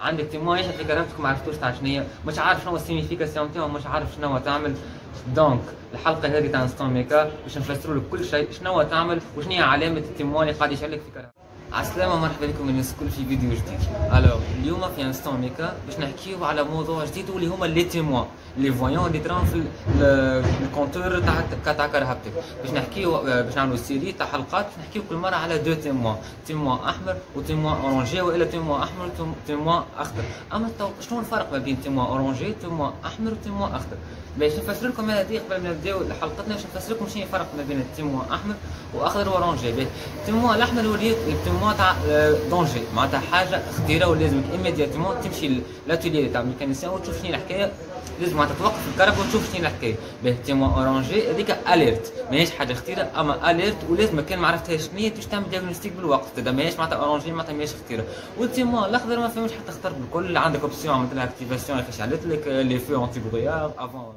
عندك تيمون يشهد لكرامتكم ما عرفتوش تاع شنيا، مش عارف شنو السينيفيكاسيون تاعهم، مش عارف شنو تعمل. دونك الحلقه هذه تاع انستون ميكا باش نفسروا لك كل شيء شنو تعمل وشنو هي علامه التيمون اللي قاعد يشهد لك في كرامتك. عالسلامة ومرحبا بكم الناس الكل في فيديو جديد. الو اليوم في انستون ميكا باش نحكيو على موضوع جديد واللي هما لي تيموان لي فويون اللي تراهم في الكونتور تاع كرهبتك. باش نحكيو باش نعملوا سيري تاع حلقات نحكيو كل مره على دو تيموان، تيموان احمر وتيموان اورانجي، والا تيموان احمر وتيموان اخضر. اما شنو الفرق ما بين تيموان اورانجي تيموان احمر وتيموان اخضر؟ باش نفسر لكم هذه قبل ما نبداو حلقتنا، باش نفسر لكم شنو الفرق ما بين التيموان احمر واخضر واورانجي. التيموان الاحمر وليت تيموان تاع دونجي، معناتها حاجه خطيره ولازمك ايميدياتمون تمشي لاتيلي تاع الميكانيسيان وتشوف شنو الحكايه، لازم معناتها توقف الكرب وتشوف شنو الحكايه. باه تيموان اورانجي هذيك اليرت، ماهيش حاجه خطيره اما اليرت، ولازم كان ما عرفتهاش شنو هي باش تعمل دياغنوستيك بالوقت، هذا ماهيش معناتها اورانجي معناتها ماهيش خطيره. والتيموان الاخضر ما فهمش حتى خطر بالكل، عندك اوبسيون عملت لها اكتيفاسيون كيفاش علت لك لي فو انتي برويار افون.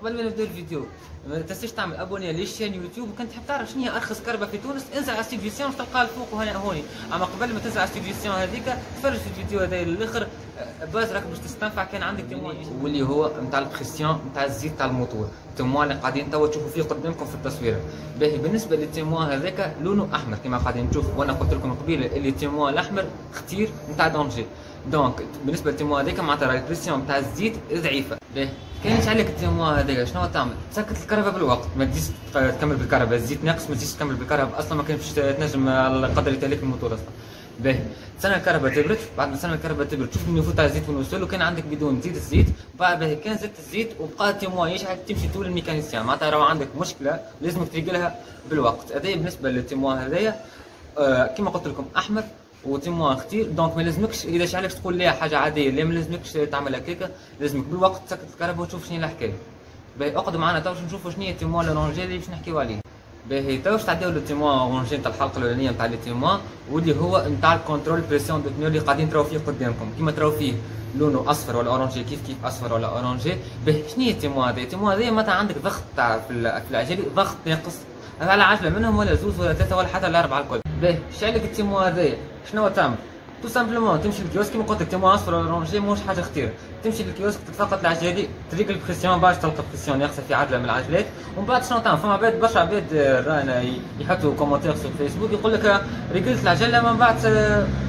قبل ما نبدا الفيديو ما تنساش تعمل ابوني للشين يوتيوب، وكان تحب تعرف شنو هي ارخص كربه في تونس انزل على السيجيسيون تلقاها الفوق وهنا هوني. اما قبل ما تنزل على السيجيسيون هذيك تفرج في الفيديو هذا للاخر باش راك باش تستنفع. كان عندك تيموان واللي هو نتاع البريسيون نتاع الزيت تاع الموتور، التيموان اللي قاعدين توا تشوفوا فيه قدامكم في التصويره. باهي بالنسبه للتيموان هذاك لونه احمر كما قاعدين تشوفوا، وانا قلت لكم قبيله اللي التيموان الاحمر خطير نتاع دونجي. دونك بالنسبه للتيموان هذاك معناتها البريسيون نتاع الزيت ضعيفه. باهي كانش عليك التيموان هذاك شنو تعمل؟ تسكت الكهرباء بالوقت، ما تزيدش تكمل بالكهرباء، الزيت ناقص ما تزيدش تكمل بالكهرباء اصلا، ما كانش تنجم على القدر اللي تهلك الموتور اصلا. باهي تستنى الكهرباء تبرد، بعد ما تستنى الكهرباء تبرد تشوف النيفو تاع الزيت وين وصل، وكان عندك بدون تزيد الزيت، بعد باهي كان زدت الزيت وبقى التيموان يشعل تمشي تول الميكانيسيان، معناتها راهو عندك مشكله لازمك تلقى لها بالوقت. هذايا بالنسبه للتيموان هذايا كما قلت لكم احمر وتيموان خطير. دونك ما لازمكش اذا شعلكش تقول لها حاجه عاديه، لا ما لازمكش تعمل هكاك، لازمك بالوقت تسكت الكهرباء وتشوف شنو الحكايه. باهي اقعدوا معنا تو باش نشوفوا شنو هي التيموان الاورانجي اللي باش نحكيو عليه. باهي تو باش تعداو للتيموان اورانجي نتاع الحلقه الاولانيه نتاع التيموان، واللي هو نتاع الكونترول بريسيون دو بنيو اللي قاعدين تراو فيه قدامكم، كيما تراو فيه لونه اصفر ولا اورانجي كيف اصفر ولا اورانجي. باهي شنو هي التيموان هذايا؟ التيموان هذايا معناتها عندك ضغط تاع في العجله، ضغط ناقص على 10 منهم ولا زوز ولا 3 ولا حتى 4 الكل. باهي شعلك التيموان هذايا شنو تعمل؟ تو سامبلومون تمشي للكيوسك كيما قلت لك، تيموان اصفر ولا اورانجي ماهوش حاجه خطيره، تمشي للكيوسك تتفقد العجله تريك البريسيون، باش تلقى البريسيون ناقصه في عجله من العجلات. ومن بعد شنو تعمل؟ فما عباد برشا عباد رانا يحطوا كومنتير في الفيسبوك يقول لك ريقلت العجله من بعد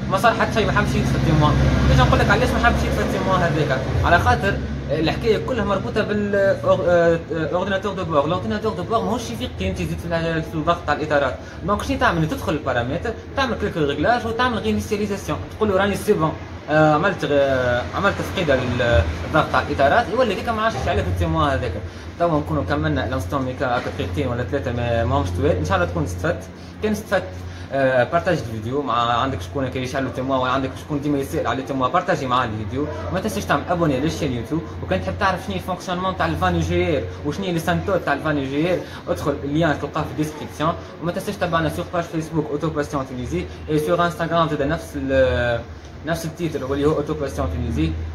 ما صار حتى شيء، ما حبش يدفع التيموان. نجي نقول لك علاش ما حبش يدفع التيموان هذاك، على خاطر الحكايه كلها مربوطه بالاورديناتور دو بور. الاورديناتور دو بور ماهوش يفيق كي انت تزيد في الضغط تاع الاطارات، دونك شنو تعمل؟ تدخل البارامتر تعمل كليك ريغلاج وتعمل غينيسياليزاسيون، تقول له راني سي بون عملت تفقيده للضغط تاع الاطارات، يولي هذيك ما عادش عليك التيموان هذاك. توا نكونوا كملنا لانستون ميكا دقيقتين ولا 3 ماهمش طوال، ان شاء الله تكون استفدت. كان استفدت بارتاج الفيديو مع عندك شكون كي يشعلوا تيموان، ولا عندك شكون ديما يسال على تيموان، بارتاجي معاه الفيديو. وما تنساش تعمل ابوني للشين يوتيوب، وكان تحب تعرف شنو هي الفونكسيونمون تاع الفانيو جيير وشنو هي لي سانتود تاع الفانيو جيير، ادخل اللين تلقاه في الديسكريبسيون. وما تنساش تابعنا سوغ باج فيسبوك اوتو باسيون تونيزي، اي سوغ انستغرام زاد نفس التيتر واللي هو اوتو باسيون تونيزي.